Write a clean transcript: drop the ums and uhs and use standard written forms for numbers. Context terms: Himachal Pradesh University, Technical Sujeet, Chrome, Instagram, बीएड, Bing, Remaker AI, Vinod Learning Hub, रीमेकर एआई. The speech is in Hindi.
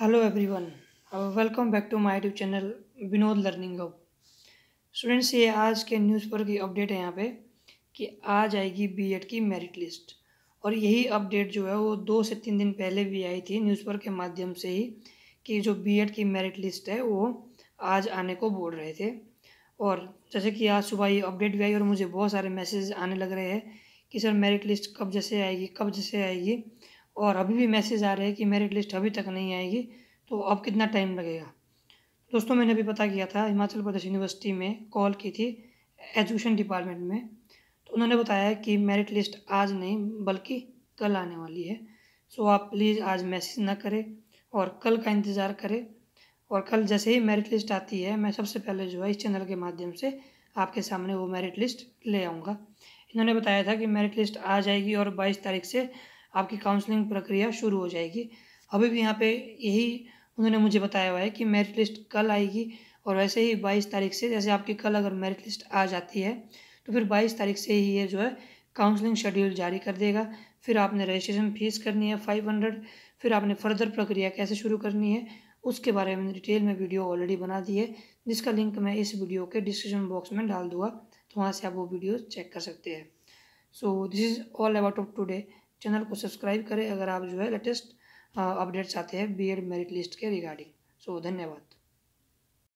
Hello everyone, welcome back to my YouTube channel Vinod learning hub. Students, ये आज के न्यूज़ पर की अपडेट है यहाँ पे कि आज आएगी बीएड की मेरिट लिस्ट। और यही अपडेट जो है वो 2 से 3 दिन पहले भी आई थी न्यूज़ पर के माध्यम से ही कि जो बीएड की मेरिट लिस्ट है वो आज आने को बोल रहे थे। और जैसे कि आज सुबह ये अपडेट भी आई और मुझे बहुत सारे मैसेज आने लग रहे हैं कि सर मेरिट लिस्ट कब जैसे आएगी। और अभी भी मैसेज आ रहे हैं कि मेरिट लिस्ट अभी तक नहीं आएगी, तो अब कितना टाइम लगेगा। दोस्तों, मैंने अभी पता किया था, हिमाचल प्रदेश यूनिवर्सिटी में कॉल की थी एजुकेशन डिपार्टमेंट में, तो उन्होंने बताया कि मेरिट लिस्ट आज नहीं बल्कि कल आने वाली है। सो आप प्लीज़ आज मैसेज ना करें और कल का इंतज़ार करें। और कल जैसे ही मेरिट लिस्ट आती है, मैं सबसे पहले जो है इस चैनल के माध्यम से आपके सामने वो मेरिट लिस्ट ले आऊँगा। इन्होंने बताया था कि मेरिट लिस्ट आ जाएगी और 22 तारीख से आपकी काउंसलिंग प्रक्रिया शुरू हो जाएगी। अभी भी यहाँ पे यही उन्होंने मुझे बताया हुआ है कि मेरिट लिस्ट कल आएगी। और वैसे ही 22 तारीख से, जैसे आपकी कल अगर मेरिट लिस्ट आ जाती है तो फिर 22 तारीख से ही ये जो है काउंसलिंग शेड्यूल जारी कर देगा। फिर आपने रजिस्ट्रेशन फ़ीस करनी है 500। फिर आपने फर्दर प्रक्रिया कैसे शुरू करनी है उसके बारे में डिटेल में वीडियो ऑलरेडी बना दी है, जिसका लिंक मैं इस वीडियो के डिस्क्रिप्शन बॉक्स में डाल दूँगा, तो वहाँ से आप वो वीडियो चेक कर सकते हैं। So this is all about of today. Channel को सब्सक्राइब करें अगर आप जो है लेटेस्ट अपडेट्स आते हैं बीएड मेरिट लिस्ट के रिगार्डिंग। सो धन्यवाद।